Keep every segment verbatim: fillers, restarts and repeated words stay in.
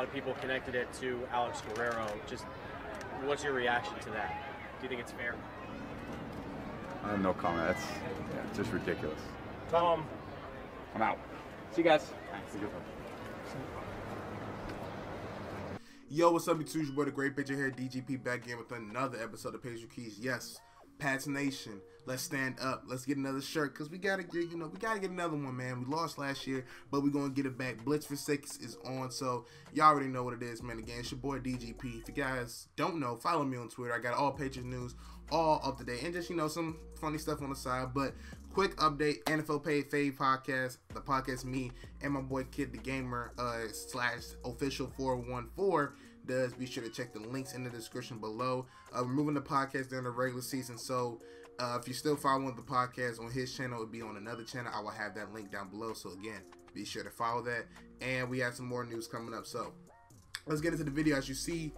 lot of people connected it to Alex Guerrero. Just what's your reaction to that? Do you think it's fair? I have no comment. That's yeah, it's just ridiculous. Tom, I'm out. See you guys. Thanks. Yo, what's up, you two? Your boy, the Great Pitcher here, D G P, back again with another episode of Patriot Keys. Yes, Pats Nation, let's stand up. Let's get another shirt, because we got to get, you know, we got to get another one, man. We lost last year, but we're going to get it back. Blitz for Six is on, so y'all already know what it is, man. Again, it's your boy, D G P. If you guys don't know, follow me on Twitter. I got all Patriots news all up to date, and just, you know, some funny stuff on the side, but quick update, N F L Paid Fade podcast, the podcast me and my boy Kid the Gamer uh, slash official four one four does. Be sure to check the links in the description below. Uh, we're moving the podcast during the regular season, so uh, if you're still following the podcast on his channel, it'll be on another channel. I will have that link down below, so again, be sure to follow that, and we have some more news coming up, so let's get into the video. As you see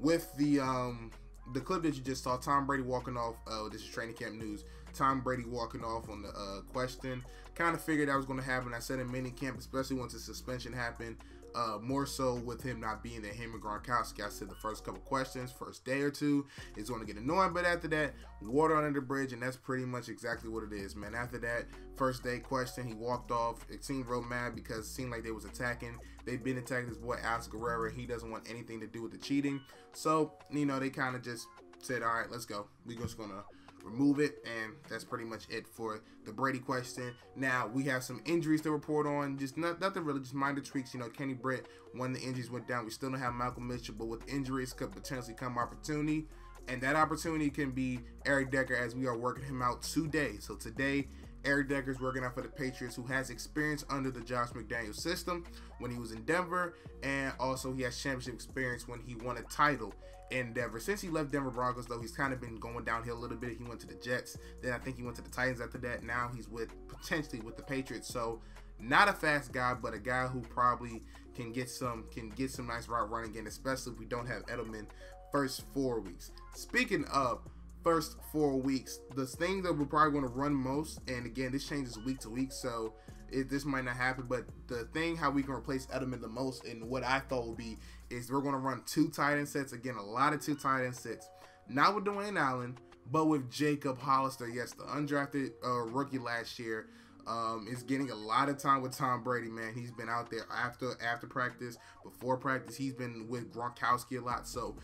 with the, um, the clip that you just saw, Tom Brady walking off, uh, this is training camp news, Tom Brady walking off on the uh, question. Kind of figured that was going to happen. I said in minicamp, especially once the suspension happened, uh, more so with him not being there, him and Gronkowski. I said the first couple questions, first day or two, is going to get annoying, but after that, water under the bridge, and that's pretty much exactly what it is, man. After that first day question, he walked off. It seemed real mad because it seemed like they was attacking. They've been attacking this boy, Alex Guerrero. He doesn't want anything to do with the cheating. So, you know, they kind of just said, all right, let's go. We're just going to remove it, and that's pretty much it for the Brady question. Now we have some injuries to report on, just not, nothing really, just minor tweaks. You know, Kenny Britt, when the injuries went down, we still don't have Malcolm Mitchell, but with injuries could potentially come opportunity, and that opportunity can be Eric Decker, as we are working him out today. So today, Eric Decker is working out for the Patriots, who has experience under the Josh McDaniel system when he was in Denver, and also he has championship experience when he won a title in Denver. Since he left Denver Broncos, though, he's kind of been going downhill a little bit. He went to the Jets, then I think he went to the Titans after that. Now he's with, potentially with the Patriots. So not a fast guy, but a guy who probably can get some can get some nice route running again, especially if we don't have Edelman first four weeks. Speaking of first four weeks, the thing that we're probably going to run most, and again, this changes week to week, so it, this might not happen, but the thing how we can replace Edelman the most, and what I thought would be, is we're going to run two tight end sets. Again, a lot of two tight end sets. Not with Dwayne Allen, but with Jacob Hollister. Yes, the undrafted uh, rookie last year um, is getting a lot of time with Tom Brady, man. He's been out there after after practice, before practice. He's been with Gronkowski a lot, so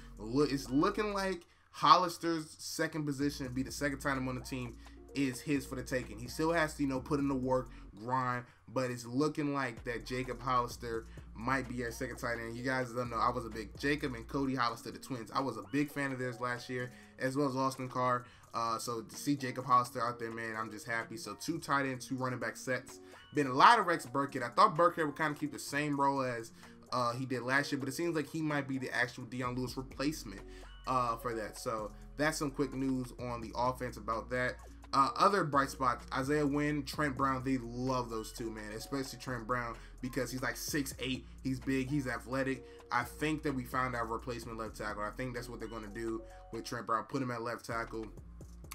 it's looking like Hollister's second position, be the second time on the team, is his for the taking. He still has to, you know, put in the work, grind, but it's looking like that Jacob Hollister might be our second tight end. You guys don't know, I was a big Jacob and Cody Hollister, the twins. I was a big fan of theirs last year, as well as Austin Carr. Uh, so to see Jacob Hollister out there, man, I'm just happy. So two tight end, two running back sets. Been a lot of Rex Burkhead. I thought Burkhead would kind of keep the same role as uh, he did last year, but it seems like he might be the actual Deion Lewis replacement uh, for that. So that's some quick news on the offense about that. Uh, other bright spots, Isaiah Wynn, Trent Brown, they love those two, man, especially Trent Brown, because he's like six eight, he's big, he's athletic. I think that we found our replacement left tackle. I think that's what they're going to do with Trent Brown, put him at left tackle.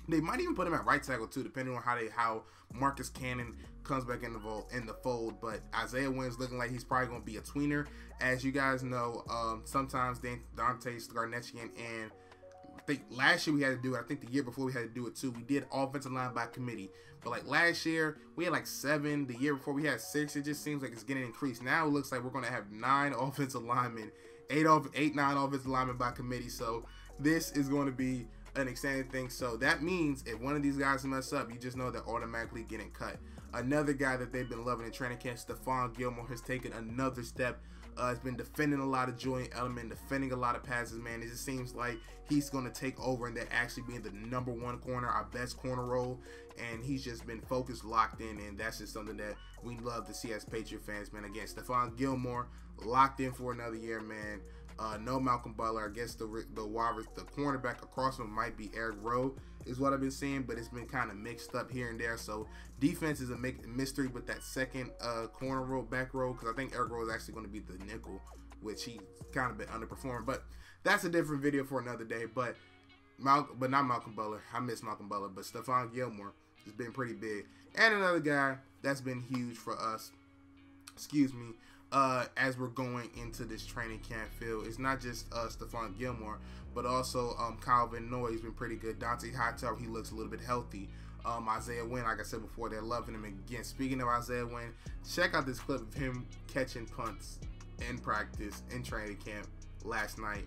They might even put him at right tackle too, depending on how they how Marcus Cannon comes back in the, in the fold. But Isaiah Wynn's looking like he's probably going to be a tweener. As you guys know, um, sometimes Dante Scarnetian and I think last year we had to do it. I think the year before we had to do it too. We did offensive line by committee. But like last year, we had like seven. The year before we had six. It just seems like it's getting increased. Now it looks like we're going to have nine offensive linemen, eight, off, eight, nine offensive linemen by committee. So this is going to be an exciting thing. So that means if one of these guys mess up, you just know they're automatically getting cut. Another guy that they've been loving in training camp, Stephon Gilmore, has taken another step. Uh, has been defending a lot of Julian Edelman, defending a lot of passes, man. It just seems like he's going to take over, and they're actually being the number one corner, our best corner role, and he's just been focused, locked in, and that's just something that we love to see as Patriot fans, man. Again, Stephon Gilmore locked in for another year, man. Uh, no Malcolm Butler. I guess the the wide the cornerback across him might be Eric Rowe, is what I've been seeing, but it's been kind of mixed up here and there. So defense is a mystery with that second uh, corner row, back row, because I think Eric Rowe is actually going to be the nickel, which he kind of been underperforming. But that's a different video for another day. But Mal but not Malcolm Butler. I miss Malcolm Butler, but Stephon Gilmore has been pretty big. And another guy that's been huge for us, excuse me, uh, as we're going into this training camp field. It's not just uh, Stephon Gilmore, but also um, Kyle Vannoy has been pretty good. Dante Hightower, he looks a little bit healthy. Um, Isaiah Wynn, like I said before, they're loving him. Again, speaking of Isaiah Wynn, check out this clip of him catching punts in practice, in training camp last night.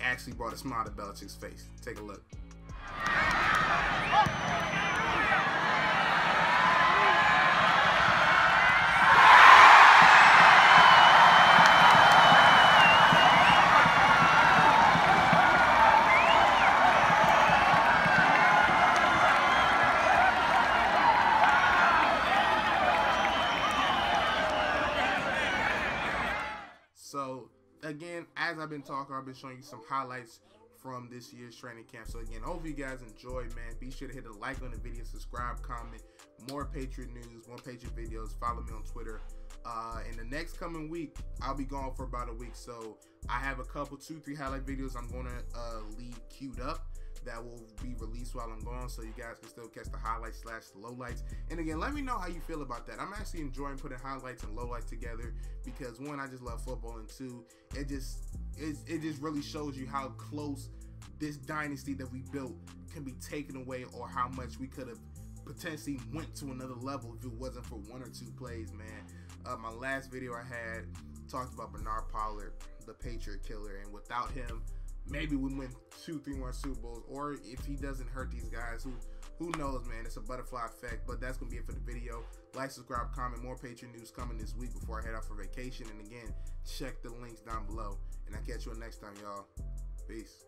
Actually brought a smile to Belichick's face. Take a look. So, again, as I've been talking, I've been showing you some highlights from this year's training camp. So, again, hopefully you guys enjoy, man. Be sure to hit a like on the video, subscribe, comment. More Patriot news, more Patriot videos. Follow me on Twitter. Uh, in the next coming week, I'll be gone for about a week. So, I have a couple, two, three highlight videos I'm going to uh, leave queued up that will be released while I'm gone, so you guys can still catch the highlights slash lowlights. And again, let me know how you feel about that. I'm actually enjoying putting highlights and lowlights together because, one, I just love football, and two, it just it's, it just really shows you how close this dynasty that we built can be taken away, or how much we could have potentially went to another level if it wasn't for one or two plays, man. Uh, my last video I had talked about Bernard Pollard, the Patriot killer, and without him, maybe we win two, three more Super Bowls, or if he doesn't hurt these guys, who who knows, man? It's a butterfly effect. But that's gonna be it for the video. Like, subscribe, comment. More Patreon news coming this week before I head out for vacation. And again, check the links down below. And I'll catch you next time, y'all. Peace.